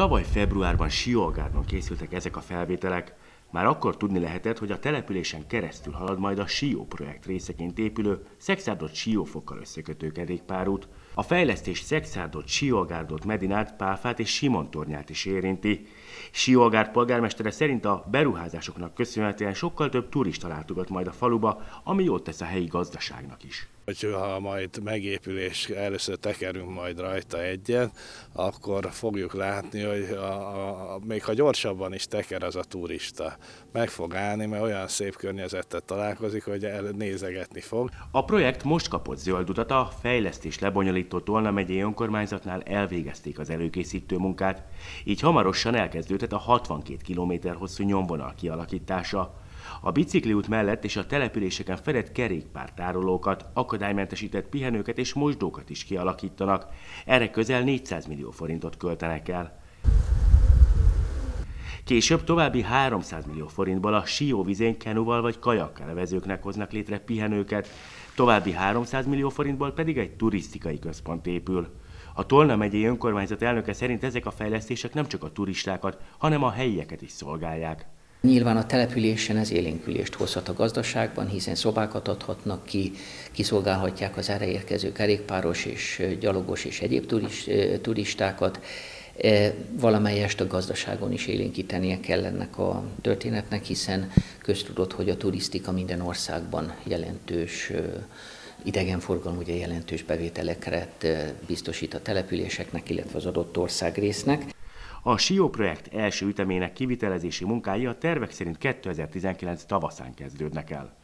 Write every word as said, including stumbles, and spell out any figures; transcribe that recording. Tavaly februárban Siolgárdon készültek ezek a felvételek. Már akkor tudni lehetett, hogy a településen keresztül halad majd a Sió projekt részeként épülő Szekszárdot Siófokkal összekötő kerékpárút. A fejlesztés Szekszárdot, Siolgárdot, Medinát, Pálfát és Simon tornyát is érinti. Siolgárd polgármestere szerint a beruházásoknak köszönhetően sokkal több turista látogat majd a faluba, ami jót tesz a helyi gazdaságnak is. Ha majd megépülés, először tekerünk majd rajta egyet, akkor fogjuk látni, hogy a, a, még ha gyorsabban is teker az a turista, meg fog állni, mert olyan szép környezettel találkozik, hogy el, nézegetni fog. A projekt most kapott zöld utat, a fejlesztés lebonyolító Tolna Megyei Önkormányzatnál elvégezték az előkészítő munkát, így hamarosan elkezdődhet a hatvankét kilométer hosszú nyomvonal kialakítása. A bicikliút mellett és a településeken fedett kerékpártárolókat, akadálymentesített pihenőket és mosdókat is kialakítanak. Erre közel négyszáz millió forintot költenek el. Később további háromszáz millió forintból a síóvizén kenuval vagy kajakkelvezőknek hoznak létre pihenőket, további háromszáz millió forintból pedig egy turisztikai központ épül. A Tolna megyei önkormányzat elnöke szerint ezek a fejlesztések nem csak a turistákat, hanem a helyieket is szolgálják. Nyilván a településen ez élénkülést hozhat a gazdaságban, hiszen szobákat adhatnak ki, kiszolgálhatják az erre érkező kerékpáros és gyalogos és egyéb turistákat. Valamelyest a gazdaságon is élénkítenie kell ennek a történetnek, hiszen köztudott, hogy a turisztika minden országban jelentős idegenforgalom, ugye jelentős bevételeket biztosít a településeknek, illetve az adott országrésznek. A Sió projekt első ütemének kivitelezési munkái a tervek szerint kétezer-tizenkilenc tavaszán kezdődnek el.